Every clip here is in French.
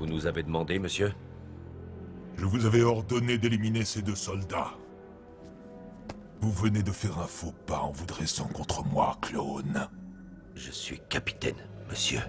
Vous nous avez demandé, monsieur? Je vous avais ordonné d'éliminer ces deux soldats. Vous venez de faire un faux pas en vous dressant contre moi, clone. Je suis capitaine, monsieur.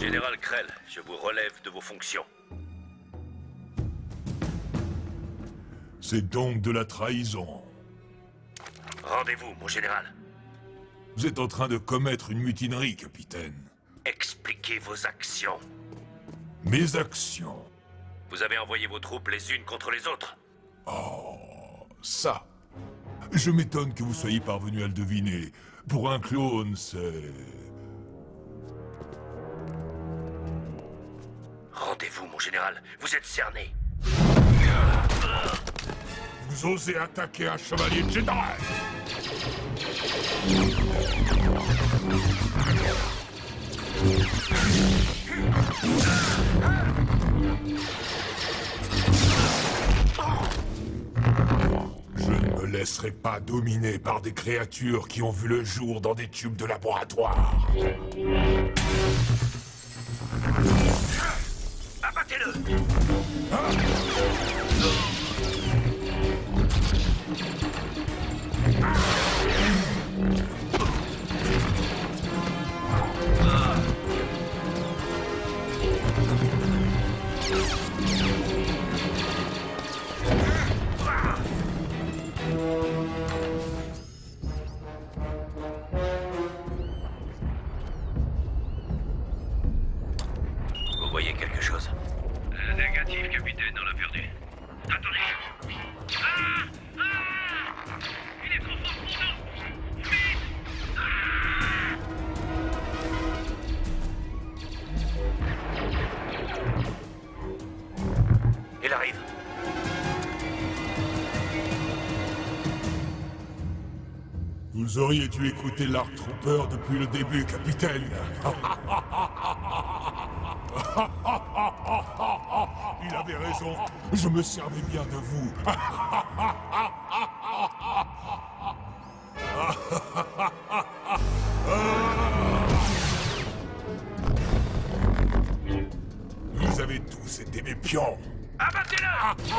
Général Krell, je vous relève de vos fonctions. C'est donc de la trahison. Rendez-vous, mon général. Vous êtes en train de commettre une mutinerie, capitaine. Expliquez vos actions. Mes actions? Vous avez envoyé vos troupes les unes contre les autres. Oh, ça. Je m'étonne que vous soyez parvenu à le deviner. Pour un clone, c'est... Rendez-vous, mon général. Vous êtes cerné. Vous osez attaquer un chevalier Jedi? Je ne me laisserai pas dominer par des créatures qui ont vu le jour dans des tubes de laboratoire. Abattez-le! Vous voyez quelque chose? Négatif, capitaine, on l'a perdu. Attendez! Il est trop fort pour nous! Vite! Il arrive. Vous auriez dû écouter l'Arc Trooper depuis le début, capitaine. Il avait raison, je me servais bien de vous. Vous avez tous été mes pions. Abattez-le!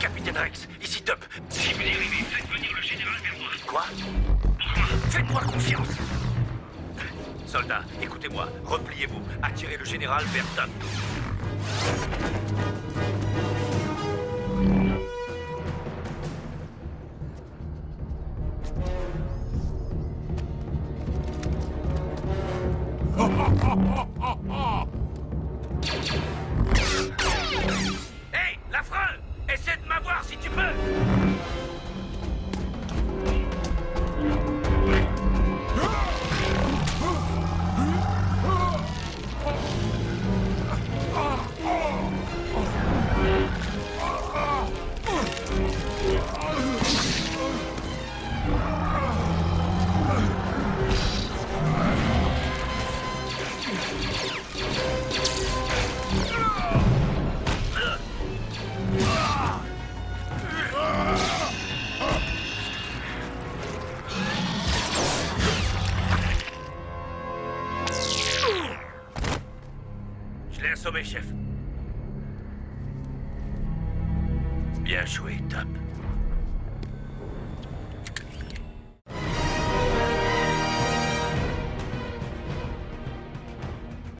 Capitaine Rex, ici Tup. Si vous dérivez, faites venir le général vers moi. Quoi? Faites-moi confiance. Soldats, écoutez-moi, repliez-vous, attirez le général vers Tup. Hey, l'affreux! Essaie de m'avoir si tu peux! Sommet, chef. Bien joué, Tup.